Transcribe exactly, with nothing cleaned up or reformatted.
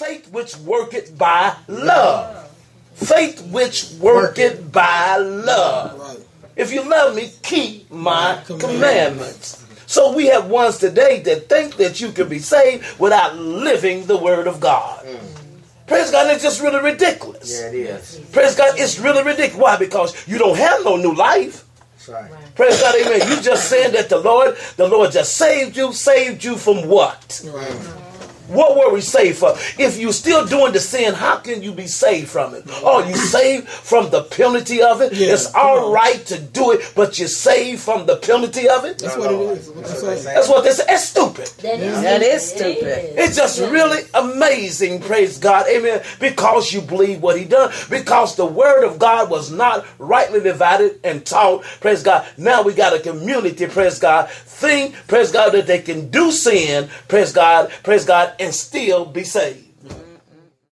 faith which worketh by love. Faith which worketh by love. If you love me, keep my commandments. So we have ones today that think that you can be saved without living the word of God. Praise God, it's just really ridiculous. Yeah, it is. Praise God, it's really ridiculous. Why? Because you don't have no new life. Right. Praise God, amen. You just saying that the Lord, the Lord just saved you, saved you from what? Right. What were we saved from? If you're still doing the sin, how can you be saved from it? Oh, you saved from the penalty of it. Yeah, it's all right to do it, but you're saved from the penalty of it. That's what it is. That's what, That's what they say. That's stupid. That is, yeah. that is stupid. It is. It's just really amazing, praise God, amen, because you believe what he done, because the word of God was not rightly divided and taught, praise God. Now we got a community, praise God, thing, praise God, that they can do sin, praise God, praise God, and still be saved.